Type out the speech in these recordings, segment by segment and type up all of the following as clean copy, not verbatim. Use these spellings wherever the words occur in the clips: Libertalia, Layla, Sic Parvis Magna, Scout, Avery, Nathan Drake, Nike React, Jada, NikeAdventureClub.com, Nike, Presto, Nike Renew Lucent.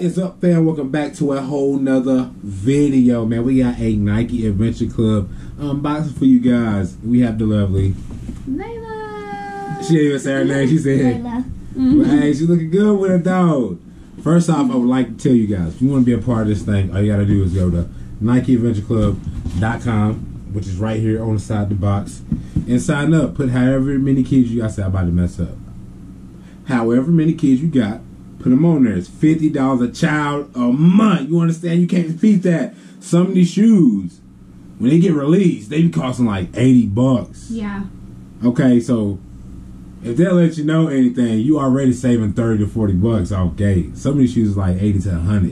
What is up, fam? Welcome back to a whole nother video, man. We got a Nike Adventure Club unboxing for you guys. We have the lovely Layla. She didn't even say her name. She said Layla. But hey, she's looking good with her dog. First off, I would like to tell you guys, if you want to be a part of this thing, all you got to do is go to NikeAdventureClub.com, which is right here on the side of the box, and sign up. Put however many kids you got. I'm about to mess up. However many kids you got, put them on there. It's $50 a child a month. You understand? You can't repeat that. Some of these shoes, when they get released, they be costing like 80 bucks. Yeah. Okay, so if they let you know anything, you already saving 30 to 40 bucks off gate. Some of these shoes is like 80 to 100.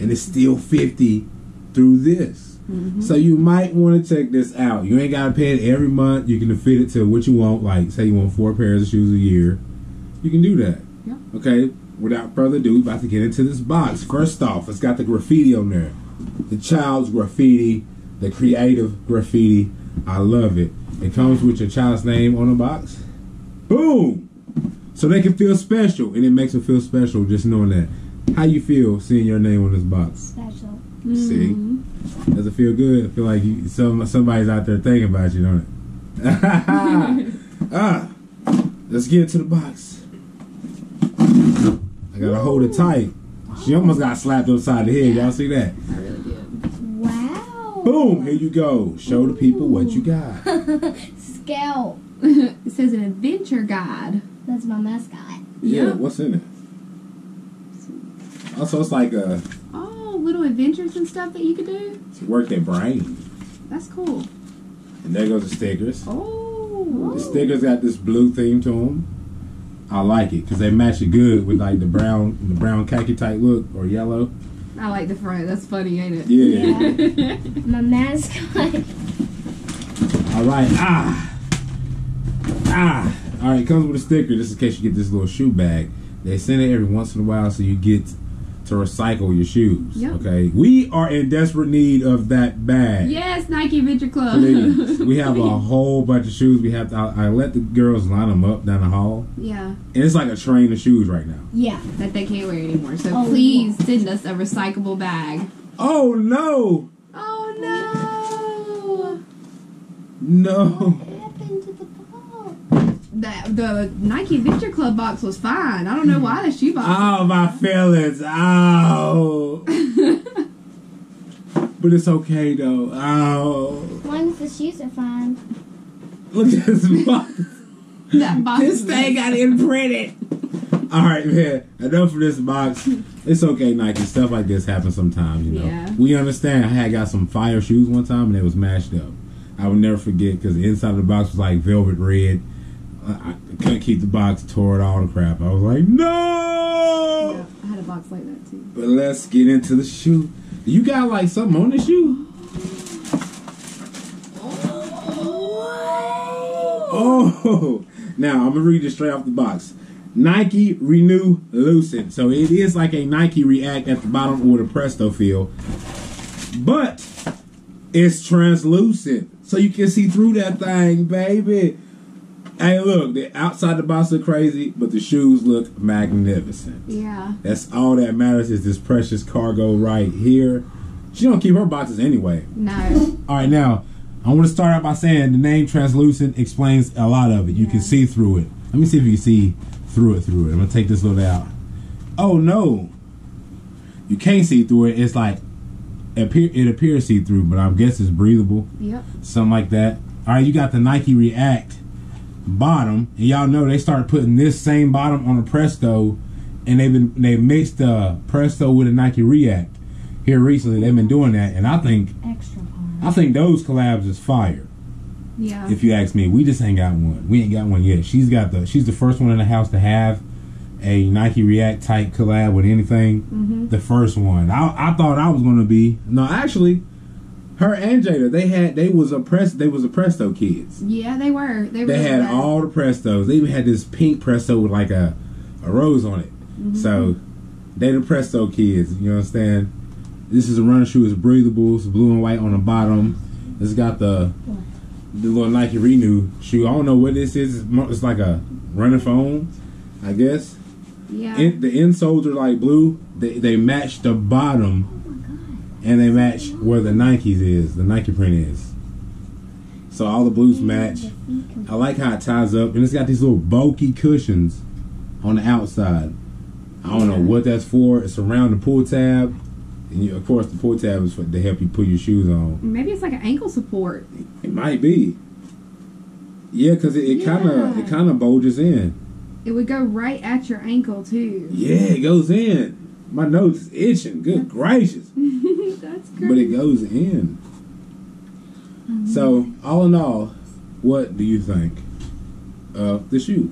And it's still 50 through this. Mm-hmm. So you might want to check this out. You ain't got to pay it every month. You can fit it to what you want. Like, say you want 4 pairs of shoes a year. You can do that. Yeah. Okay, without further ado, we're about to get into this box. First off, it's got the graffiti on there. The child's graffiti, the creative graffiti. I love it. It comes with your child's name on the box. Boom! So they can feel special. And it makes them feel special just knowing that. How you feel seeing your name on this box? Special. See? Does it feel good? I feel like you, somebody's out there thinking about you, don't it? Let's get to the box. I gotta hold it tight. Wow. She almost got slapped upside the head. Y'all see that? I really did. Wow. Boom! Here you go. Show the people what you got. Scout. It says an adventure guide. That's my mascot. Yeah. What's in it? Also, it's like a... little adventures and stuff that you could do. Work their brain. That's cool. And there goes the stickers. Oh. The stickers got this blue theme to them. I like it because they match it good with like the brown khaki type look or yellow. I like the front. That's funny, ain't it? Yeah. My mascot. All right. All right. It comes with a sticker just in case you get this little shoe bag. They send it every once in a while so you get to recycle your shoes. Yep. Okay, we are in desperate need of that bag. Yes, Nike Adventure Club. Please. We have a whole bunch of shoes. We have to, I let the girls line them up down the hall. Yeah. And it's like a train of shoes right now. Yeah, that they can't wear anymore. So please send us a recyclable bag. Oh no! Oh no! No. What happened to the ball? The Nike Adventure Club box was fine. I don't know why the shoe box. Oh, my feelings. Oh. But it's okay, though. Oh. As long as the shoes are fine. Look at this box. That box. This thing got imprinted. All right, man. Enough of this box. It's okay, Nike. Stuff like this happens sometimes, you know. Yeah. We understand. I had got some fire shoes one time, and they was mashed up. I will never forget because the inside of the box was like velvet red. I couldn't keep the box, tore it all the crap. I was like, no! Yeah, I had a box like that too. But let's get into the shoe. You got like something on the shoe? Oh! Now, I'm going to read this straight off the box. Nike Renew Lucent. So it is like a Nike React at the bottom with a Presto feel. But it's translucent. So you can see through that thing, baby. Hey, look, the outside the box look crazy, but the shoes look magnificent. Yeah. That's all that matters is this precious cargo right here. She don't keep her boxes anyway. No. All right, now, I want to start out by saying the name Translucent explains a lot of it. You can see through it. Let me see if you can see through it, I'm going to take this little out. Oh, no. You can't see through it. It's like, it appears see-through, but I guess it's breathable. Yep. Something like that. All right, you got the Nike React bottom, and y'all know they started putting this same bottom on a Presto, and they mixed the Presto with a Nike React here recently. They've been doing that, and I think those collabs is fire. Yeah. If you ask me, we just ain't got one. We ain't got one yet. She's the first one in the house to have a Nike React type collab with anything. Mm-hmm. The first one. I thought I was gonna be actually. Her and Jada, they was a Presto kids. Yeah, they were. They had all the Prestos. They even had this pink Presto with like a rose on it. Mm-hmm. So they the Presto kids. You understand? This is a running shoe. It's breathable. It's blue and white on the bottom. It's got the little Nike Renew shoe. I don't know what this is. It's like a running foam, I guess. Yeah. The insoles are like blue. They match the bottom, oh my God, and they match where the Nikes is, the Nike print is. So all the blues match. I like how it ties up, and it's got these little bulky cushions on the outside. I don't know what that's for. It's around the pull tab, and you, of course the pull tab is for, to help you put your shoes on. Maybe it's like an ankle support. It might be. Yeah, because it kind of bulges in. It would go right at your ankle too. Yeah, it goes in. My nose is itching. Good gracious. That's crazy. But it goes in. So, all in all, what do you think of the shoe?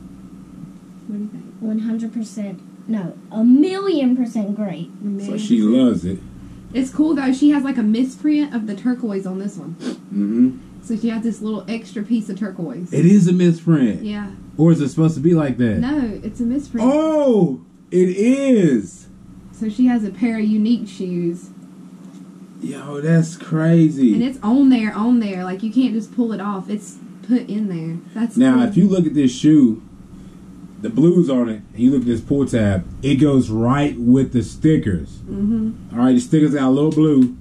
What do you think? 100%. No, 1,000,000% great. So she loves it. It's cool though. She has like a misprint of the turquoise on this one. Mm-hmm. So she has this little extra piece of turquoise. It is a misprint. Yeah. Or is it supposed to be like that? No, it's a misprint. Oh, it is. So she has a pair of unique shoes. Yo, that's crazy. And it's on there. Like, you can't just pull it off. It's put in there. That's now, cool. If you look at this shoe, the blues on it, and you look at this pull tab, it goes right with the stickers. Mm-hmm. All right, the stickers got a little blue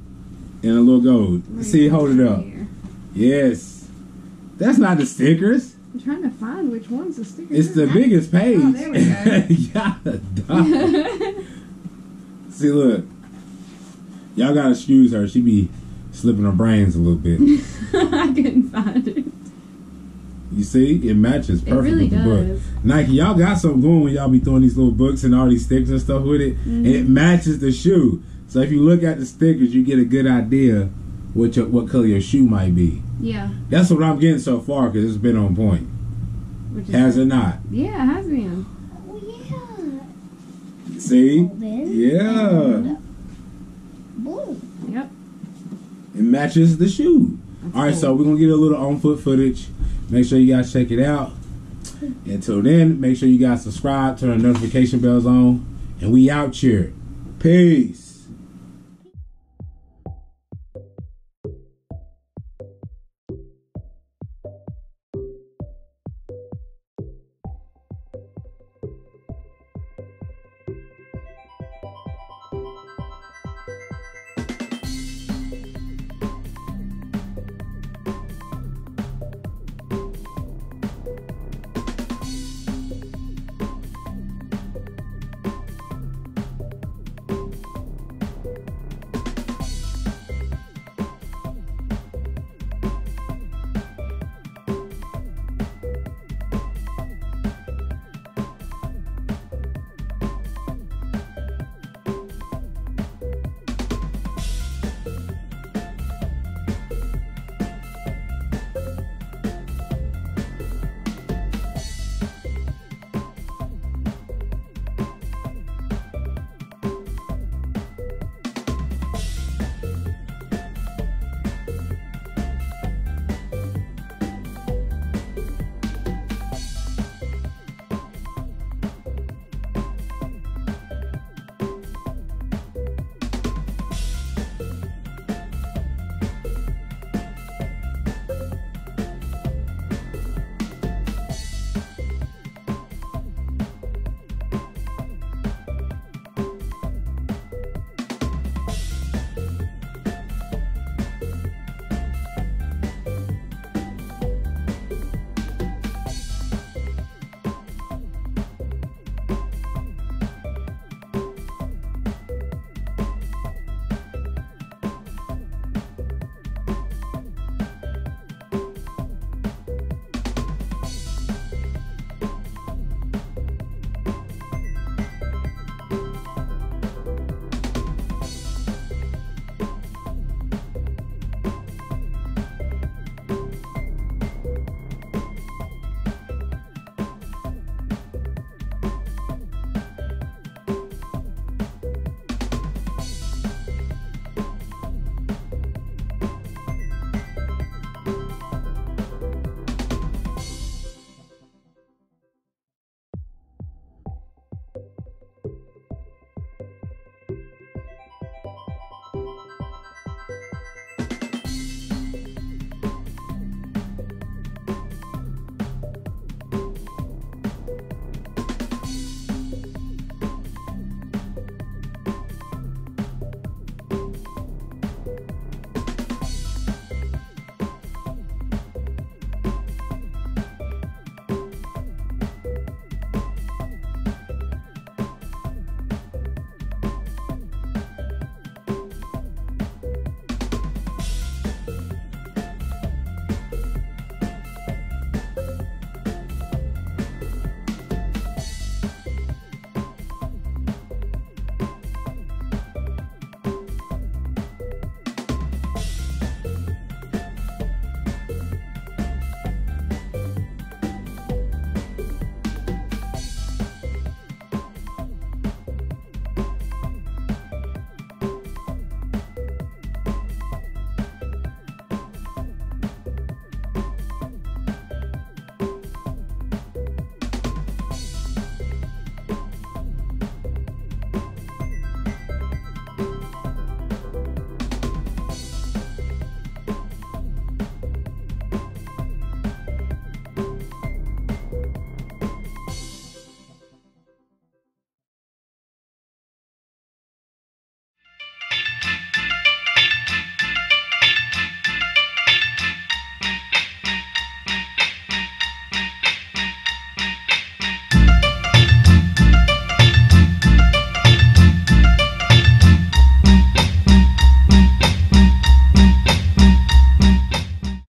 and a little gold. Right. See, hold it up. Here. Yes. That's not the stickers. I'm trying to find which one's the stickers. It's the biggest page. Oh, there we go. See, look. Y'all gotta excuse her. She be slipping her brains a little bit. I couldn't find it. You see? It matches perfect with the book. Nike, y'all got something going when y'all be throwing these little books and all these sticks and stuff with it. Mm-hmm. And it matches the shoe. So if you look at the stickers, you get a good idea what color your shoe might be. Yeah. That's what I'm getting so far because it's been on point. Has it not? Yeah, it has been. Oh, yeah. See? Yeah. Blue. Yep. It matches the shoe. That's all right, cool. So we're going to get a little on-foot footage. Make sure you guys check it out. Until then, make sure you guys subscribe, turn the notification bells on, and we out here. Peace.